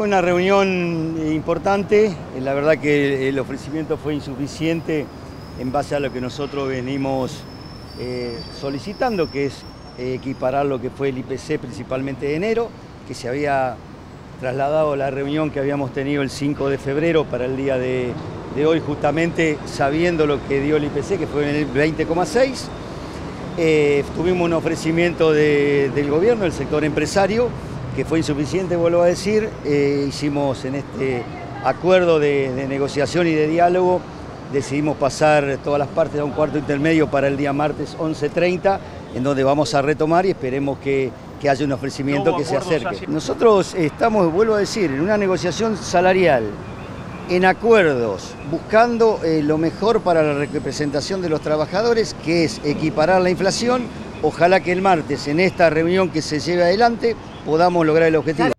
Fue una reunión importante, la verdad que el ofrecimiento fue insuficiente en base a lo que nosotros venimos solicitando, que es equiparar lo que fue el IPC principalmente de enero, que se había trasladado a la reunión que habíamos tenido el 5 de febrero para el día de hoy, justamente sabiendo lo que dio el IPC, que fue en el 20,6. Tuvimos un ofrecimiento del gobierno, del sector empresario, que fue insuficiente, vuelvo a decir. Hicimos en este acuerdo de negociación y de diálogo, decidimos pasar todas las partes a un cuarto intermedio para el día martes 11:30, en donde vamos a retomar y esperemos que haya un ofrecimiento que se acerque. Nosotros estamos, vuelvo a decir, en una negociación salarial, en acuerdos, buscando lo mejor para la representación de los trabajadores, que es equiparar la inflación. Ojalá que el martes, en esta reunión que se lleve adelante, podamos lograr el objetivo.